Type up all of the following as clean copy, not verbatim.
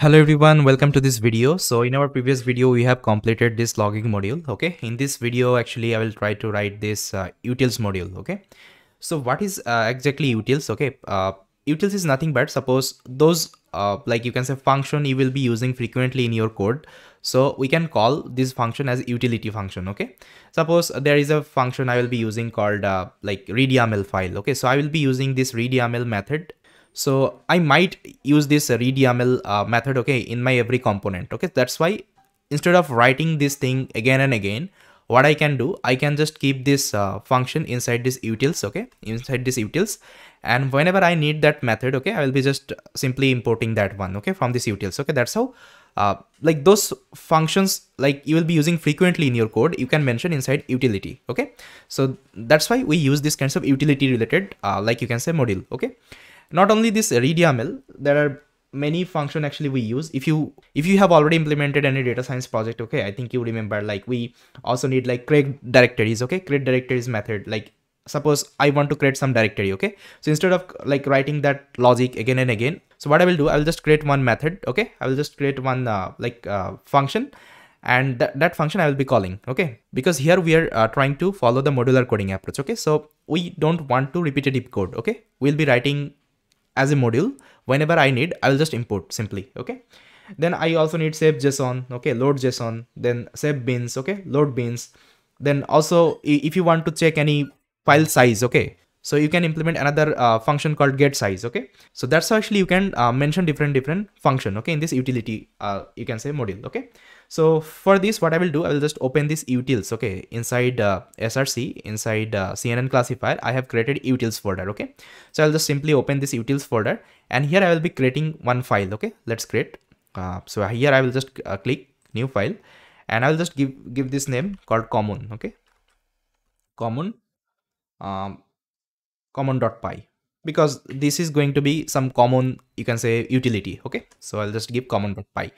Hello everyone, welcome to this video. So in our previous video we have completed this logging module. Okay, in this video actually I will try to write this utils module. Okay, so what is exactly utils? Okay, utils is nothing but suppose those like you can say function you will be using frequently in your code, so we can call this function as utility function. Okay, suppose there is a function I will be using called like read YAML file. Okay, so I will be using this read YAML method. So I might use this read YAML method, okay, in my every component. Okay, that's why instead of writing this thing again and again, what I can do, I can just keep this function inside this utils, okay, inside this utils, and whenever I need that method, okay, I will be just simply importing that one, okay, from this utils. Okay, that's how like those functions like you will be using frequently in your code, you can mention inside utility. Okay, so that's why we use this kinds of utility related like you can say module. Okay, not only this read YAML, there are many functions actually we use. If you have already implemented any data science project, okay, I think you remember like we also need like create directories, okay, create directories method. Like suppose I want to create some directory, okay, so instead of like writing that logic again and again, so what I will do, I will just create one method, okay, I will just create one function, and that function I will be calling, okay, because here we are trying to follow the modular coding approach. Okay, so we don't want to repetitive code. Okay, we'll be writing as a module. Whenever I need, I will just import simply. Okay, then I also need save JSON, okay, load JSON, then save beans, okay, load beans. Then also if you want to check any file size, okay, so you can implement another function called get size. Okay, so that's how actually you can mention different function, okay, in this utility you can say module. Okay, so for this what I will do, I will just open this utils, okay, inside src, inside CNN classifier I have created utils folder. Okay, so I'll just simply open this utils folder, and here I will be creating one file. Okay, let's create so here I will just click new file, and I will just give this name called common. Okay, common.py, because this is going to be some common you can say utility. Okay, so I'll just give common.py.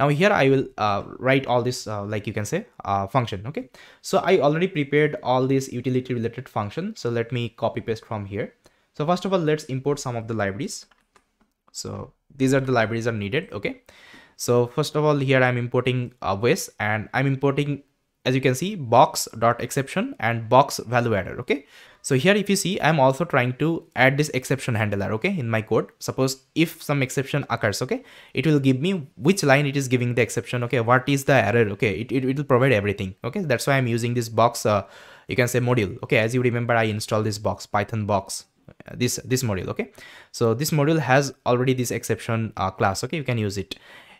Now here I will write all this like you can say function. Okay, so I already prepared all these utility related function, so let me copy paste from here. So first of all, let's import some of the libraries. So these are the libraries are needed. Okay, so first of all here I'm importing Waze, and I'm importing, as you can see, box.exception and box value adder. Okay, so here if you see, I'm also trying to add this exception handler, okay, in my code. Suppose if some exception occurs, okay, it will give me which line it is giving the exception, okay, what is the error, okay, it will provide everything. Okay, that's why I'm using this box you can say module. Okay, as you remember, I installed this box, Python box, this module. Okay, so this module has already this exception class. Okay, you can use it.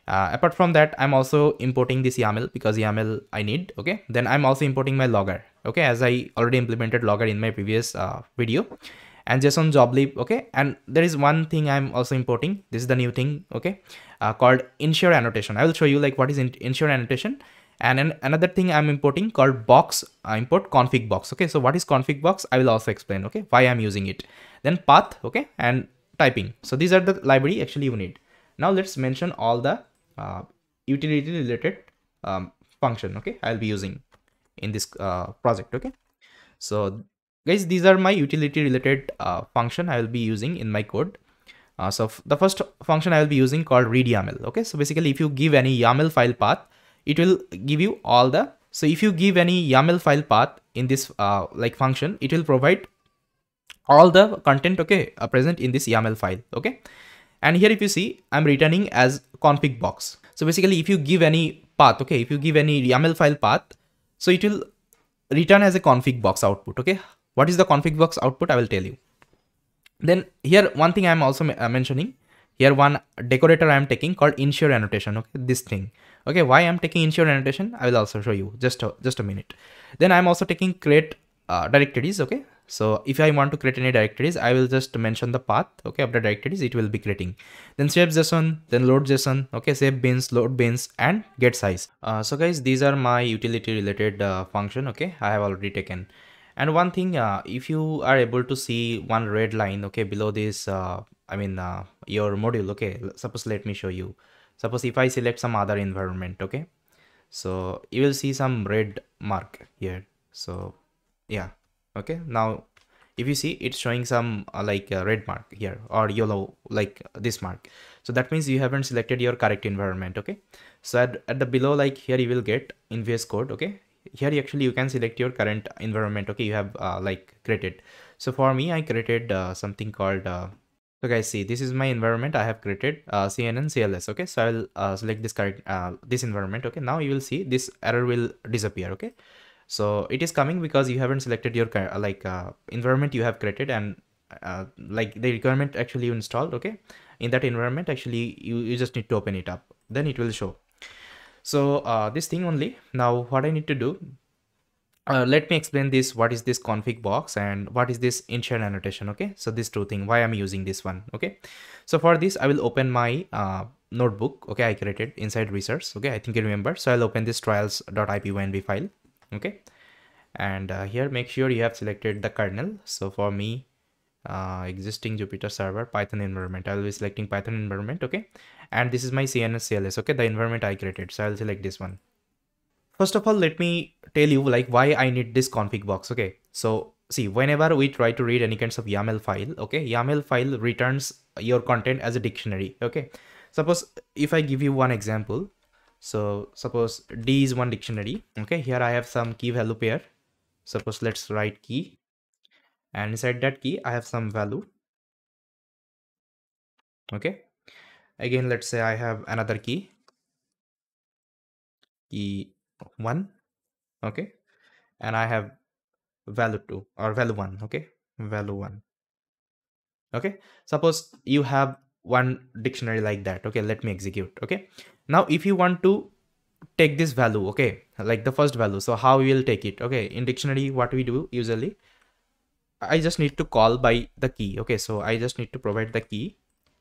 Apart from that, I'm also importing this YAML, because YAML I need. Okay, then I'm also importing my logger. Okay, as I already implemented logger in my previous video, and JSON joblib. Okay, and there is one thing I'm also importing. This is the new thing. Okay, called ensure annotation. I will show you like what is ensure annotation. And another thing I'm importing called box, I import config box. Okay, so what is config box? I will also explain. Okay, why I'm using it. Then path. Okay, and typing. So these are the library actually you need. Now let's mention all the utility related function, okay, I'll be using in this project. Okay, so guys, these are my utility related function I will be using in my code. So the first function I will be using called read YAML. Okay, so basically if you give any YAML file path, it will give you all the, so if you give any YAML file path in this like function, it will provide all the content, okay, present in this YAML file. Okay, and here if you see, I'm returning as config box. So basically if you give any path, okay, if you give any YAML file path, so it will return as a config box output. Okay, what is the config box output? I will tell you. Then here one thing I'm also mentioning, here one decorator I'm taking called ensure annotation. Okay, this thing. Okay, why I'm taking ensure annotation, I will also show you, just a minute. Then I'm also taking create directories. Okay, so if I want to create any directories, I will just mention the path, okay, of the directories it will be creating. Then save JSON, then load JSON, okay, save beans, load beans, and get size. So guys, these are my utility related function, okay, I have already taken. And one thing, if you are able to see one red line, okay, below this your module, okay, suppose let me show you. Suppose if I select some other environment, okay, so you will see some red mark here. So yeah, okay, now if you see, it's showing some red mark here, or yellow, like this mark. So that means you haven't selected your correct environment. Okay. So at the below, like here you will get in VS Code. Okay. Here you actually, you can select your current environment. Okay. You have like created. So for me, I created something called, so guys, see, this is my environment I have created, CNN CLS. Okay. So I'll select this current, this environment. Okay. Now you will see this error will disappear. Okay. So it is coming because you haven't selected your like environment you have created, and like the requirement actually you installed. Okay. In that environment, actually you just need to open it up, then it will show. So this thing only. Now what I need to do, let me explain this. What is this config box and what is this ensure annotation? Okay. So this two thing, why I'm using this one. Okay. So for this, I will open my notebook. Okay. I created inside research. Okay. I think you remember. So I'll open this trials.ipynb file. Okay. And here, make sure you have selected the kernel. So for me, existing Jupyter server, Python environment, I'll be selecting Python environment. Okay. And this is my CNS CLS. Okay. The environment I created. So I'll select this one. First of all, let me tell you like why I need this config box. Okay. So see, whenever we try to read any kinds of YAML file, okay, YAML file returns your content as a dictionary. Okay. Suppose if I give you one example. So suppose D is one dictionary. Okay. Here I have some key value pair. Suppose let's write key, and inside that key, I have some value. Okay. Again, let's say I have another key, key one. Okay. And I have value two or value one. Okay. Value one. Okay. Suppose you have one dictionary like that. Okay. Let me execute. Okay. Now, if you want to take this value, okay, like the first value, so how we will take it? Okay. In dictionary, what we do usually, I just need to call by the key. Okay. So I just need to provide the key,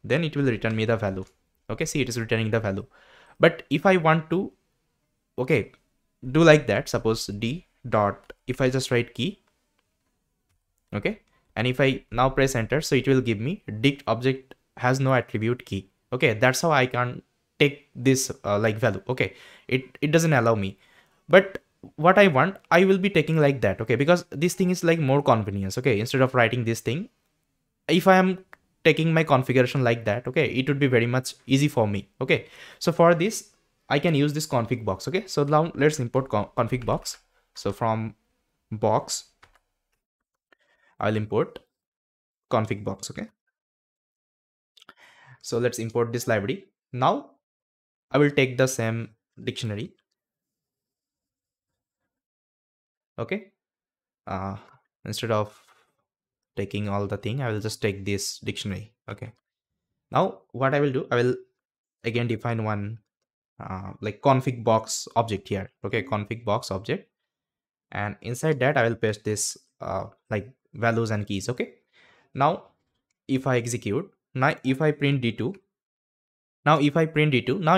then it will return me the value. Okay. See, it is returning the value. But if I want to, okay, do like that, suppose D dot, if I just write key, okay. And if I now press enter, so it will give me dict object has no attribute key. Okay. That's how I can take this like value. Okay. It doesn't allow me, but what I want, I will be taking like that. Okay. Because this thing is like more convenience. Okay. Instead of writing this thing, if I am taking my configuration like that, okay, it would be very much easy for me. Okay. So for this, I can use this config box. Okay. So now let's import config box. So from box, I'll import config box. Okay. So let's import this library. Now I will take the same dictionary. Okay. Instead of taking all the thing, I will just take this dictionary. Okay. Now what I will do, I will again define one like config box object here. Okay. Config box object. And inside that I will paste this like values and keys. Okay. Now if I execute, now if I print D2, now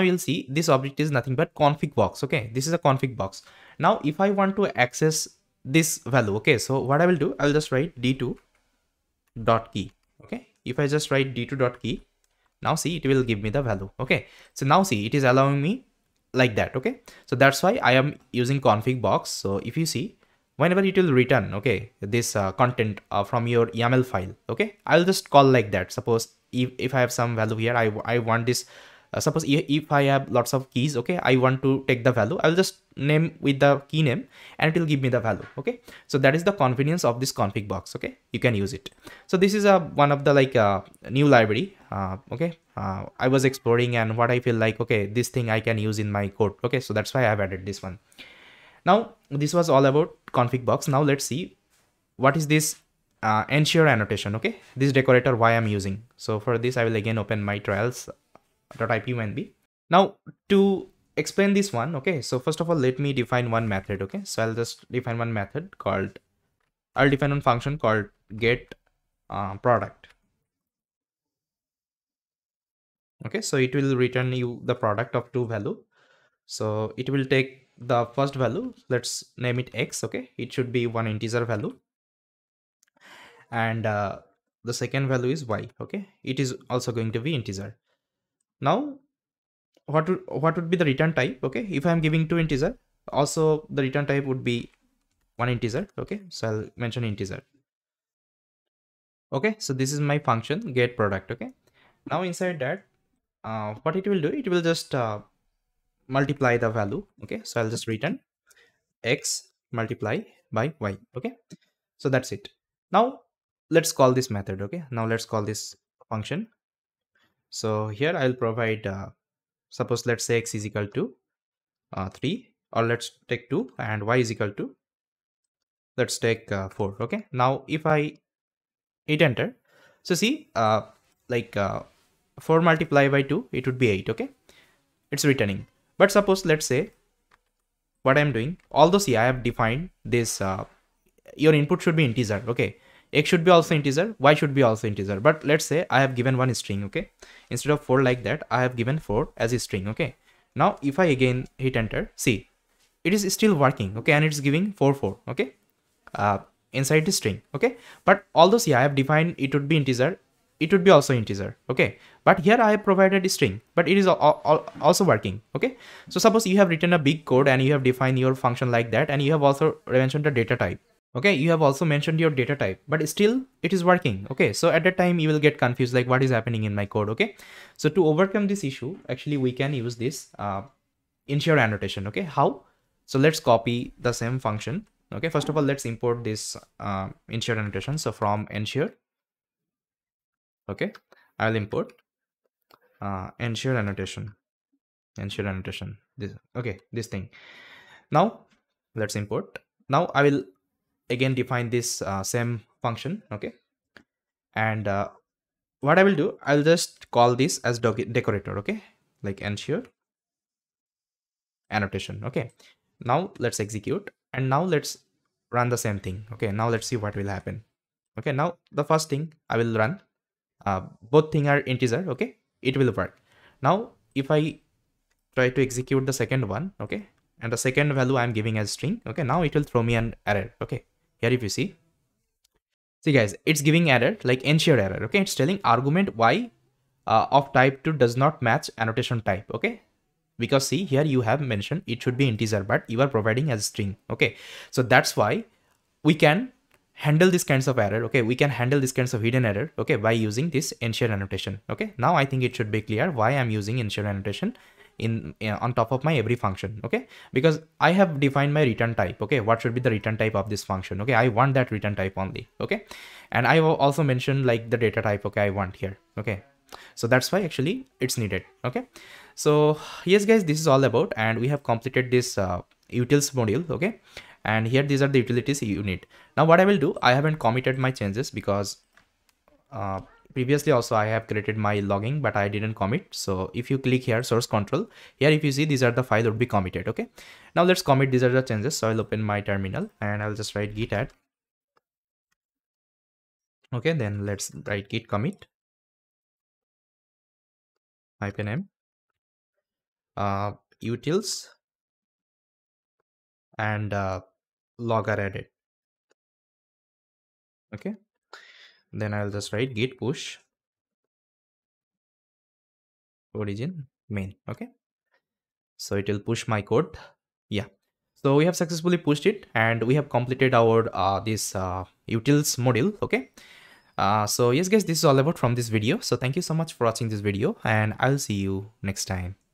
you'll see this object is nothing but config box. Okay. This is a config box. Now if I want to access this value, okay, so what I will do, I'll just write D2 dot key. Okay. If I just write D2 dot key, now see, it will give me the value. Okay. So now see, it is allowing me like that. Okay. So that's why I am using config box. So if you see, whenever it will return, okay, this content from your YAML file. Okay. I'll just call like that. Suppose if I have some value here, I want this, suppose if I have lots of keys, okay, I want to take the value, I'll just name with the key name and it will give me the value. Okay. So that is the convenience of this config box. Okay. You can use it. So this is a, one of the like new library. Okay. I was exploring and what I feel like, okay, this thing I can use in my code. Okay. So that's why I've added this one. Now this was all about config box. Now let's see what is this ensure annotation. Okay. This decorator why I'm using. So for this, I will again open my trials.ipynb. Now to explain this one. Okay. So first of all, let me define one method. Okay. So I'll just define one method called, I'll define one function called get product. Okay. So it will return you the product of two value. So it will take the first value, let's name it X. Okay. It should be one integer value. And the second value is Y. Okay. It is also going to be integer. Now what would be the return type? Okay. If I'm giving two integer, also the return type would be one integer. Okay. So I'll mention integer. Okay. So this is my function get product. Okay. Now inside that what it will do, it will just multiply the value. Okay, so I'll just return x multiply by y. Okay, so that's it. Now let's call this method. Okay, now let's call this function. So here I'll provide suppose let's say x is equal to 3, or let's take 2, and y is equal to, let's take 4. Okay, now if I hit enter, so see 4 multiplied by 2, it would be 8. Okay, it's returning. But suppose let's say what I'm doing, although see I have defined this your input should be integer. Okay, x should be also integer, y should be also integer, but let's say I have given one string. Okay, instead of 4 like that, I have given 4 as a string. Okay, now if I again hit enter, see it is still working. Okay, and it's giving 4 4. Okay, inside the string. Okay, but although see I have defined it would be integer, it would be also integer. Okay, but here I have provided a string, but it is also working. Okay, so suppose you have written a big code and you have defined your function like that, and you have also mentioned the data type. Okay, you have also mentioned your data type, but still it is working. Okay, so at that time you will get confused like what is happening in my code. Okay, so to overcome this issue, actually we can use this ensure annotation. Okay, how? So let's copy the same function. Okay, first of all let's import this ensure annotation. So from ensure, okay, I'll import ensure annotation, this, okay, this thing. Now let's import. Now I will again define this same function. Okay, and what I will do, I'll just call this as decorator. Okay, like ensure annotation. Okay, now let's execute, and now let's run the same thing. Okay, now let's see what will happen. Okay, now the first thing I will run, both things are integer. Okay, it will work. Now if I try to execute the second one, okay, and the second value I'm giving as string, okay, now it will throw me an error. Okay, here if you see guys, it's giving error like ensure error. Okay, it's telling argument y of type 2 does not match annotation type. Okay, because see here you have mentioned it should be integer, but you are providing as string. Okay, so that's why we can handle these kinds of error. Okay, we can handle these kinds of hidden error. Okay, by using this ensure annotation. Okay, now I think it should be clear why I'm using ensure annotation on top of my every function. Okay, because I have defined my return type. Okay, what should be the return type of this function? Okay, I want that return type only. Okay, and I also mentioned like the data type. Okay, I want here. Okay, so that's why actually it's needed. Okay, so yes guys, this is all about, and we have completed this utils module. Okay, and here these are the utilities you need. Now what I will do, I haven't committed my changes because previously also I have created my logging, but I didn't commit. So if you click here source control, here if you see these are the file would be committed. Okay, now let's commit, these are the changes. So I'll open my terminal and I'll just write git add. Okay, then let's write git commit -m utils and log are added. Okay, then I'll just write git push origin main. Okay, so it will push my code. Yeah, so we have successfully pushed it, and we have completed our this utils module. Okay, so yes guys, this is all about from this video. So thank you so much for watching this video, and I'll see you next time.